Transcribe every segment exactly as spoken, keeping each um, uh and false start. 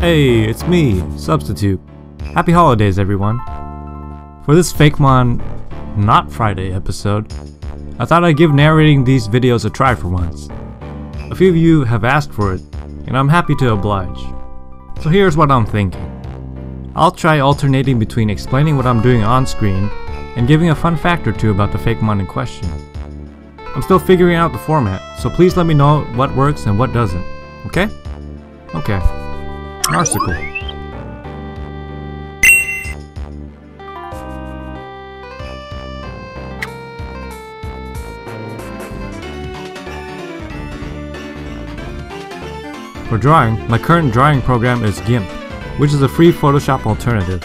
Hey, it's me, Substitube. Happy holidays, everyone. For this Fakemon Not Friday episode, I thought I'd give narrating these videos a try for once. A few of you have asked for it, and I'm happy to oblige. So here's what I'm thinking. I'll try alternating between explaining what I'm doing on screen and giving a fun fact or two about the Fakemon in question. I'm still figuring out the format, so please let me know what works and what doesn't, okay? Okay. Narcicle. For drawing, my current drawing program is GIMP, which is a free Photoshop alternative.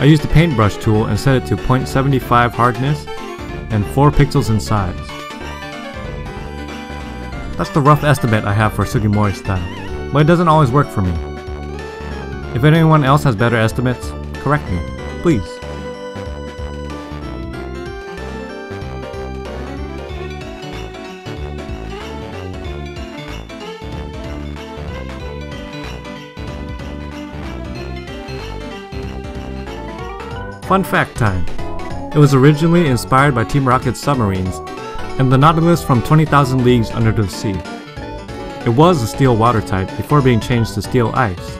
I use the paintbrush tool and set it to zero point seven five hardness and four pixels in size. That's the rough estimate I have for Sugimori style. But it doesn't always work for me. If anyone else has better estimates, correct me, please. Fun fact time. It was originally inspired by Team Rocket's submarines and the Nautilus from twenty thousand Leagues Under the Sea. It was a steel water type before being changed to steel ice.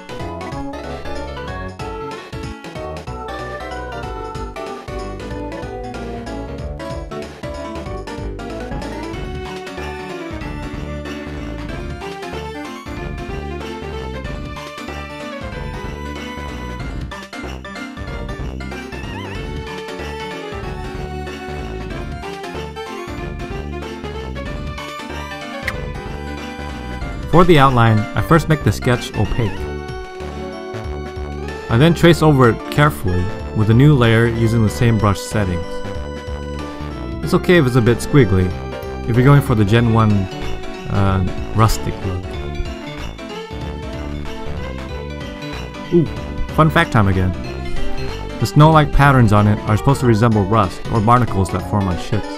For the outline, I first make the sketch opaque. I then trace over it carefully with a new layer using the same brush settings. It's okay if it's a bit squiggly, if you're going for the Gen one uh, rustic look. Ooh, fun fact time again. The snow-like patterns on it are supposed to resemble rust or barnacles that form on ships.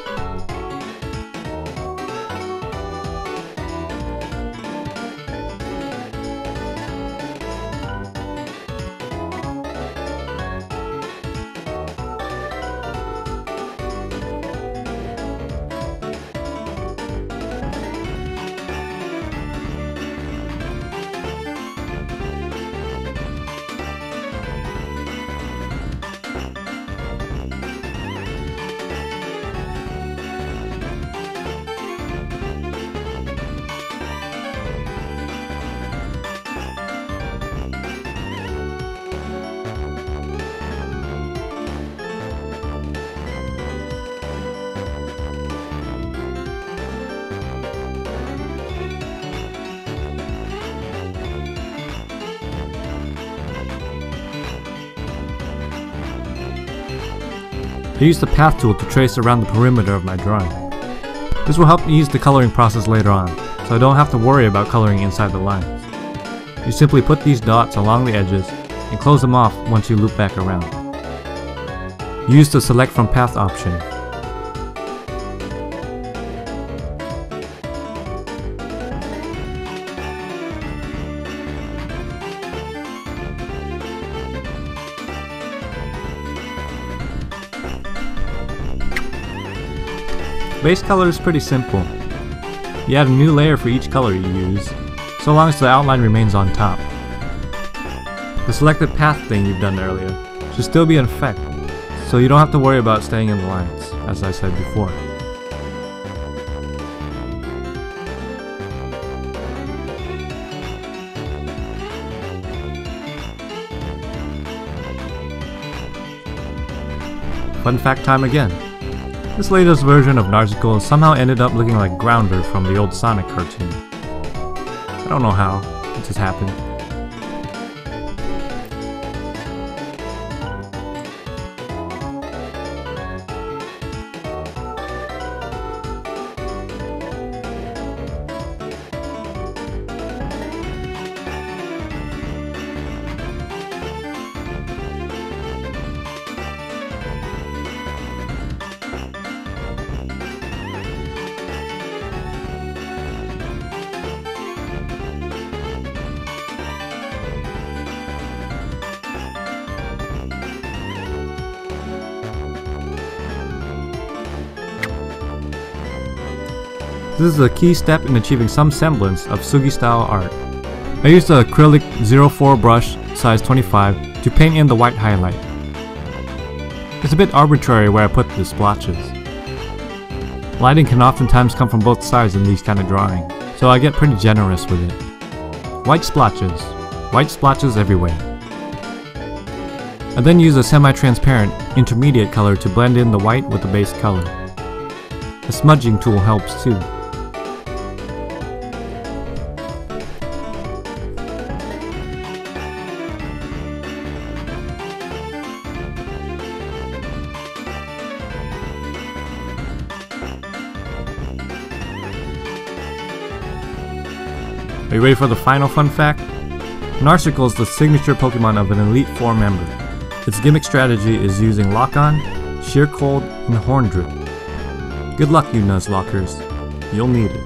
I use the path tool to trace around the perimeter of my drawing. This will help ease the coloring process later on, so I don't have to worry about coloring inside the lines. You simply put these dots along the edges and close them off once you loop back around. Use the select from path option. Base color is pretty simple. You add a new layer for each color you use, so long as the outline remains on top. The selected path thing you've done earlier should still be in effect, so you don't have to worry about staying in the lines, as I said before. Fun fact time again. This latest version of Narcicle somehow ended up looking like Grounder from the old Sonic cartoon. I don't know how, it just happened. This is a key step in achieving some semblance of Sugi-style art. I used the acrylic zero four brush size twenty-five to paint in the white highlight. It's a bit arbitrary where I put the splotches. Lighting can oftentimes come from both sides in these kind of drawing, so I get pretty generous with it. White splotches. White splotches everywhere. I then use a semi-transparent, intermediate color to blend in the white with the base color. The smudging tool helps too. Are you ready for the final fun fact? Narcicle is the signature Pokemon of an Elite Four member. Its gimmick strategy is using Lock-On, Sheer Cold, and Horn Drip. Good luck, you Nuzlockers. You'll need it.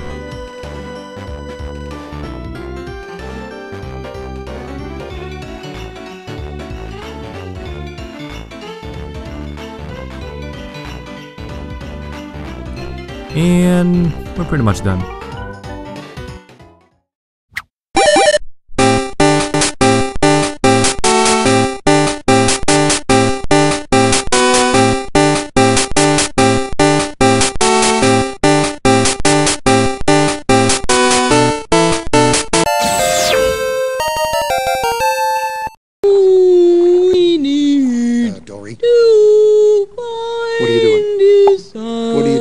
And we're pretty much done. What are you doing? What are you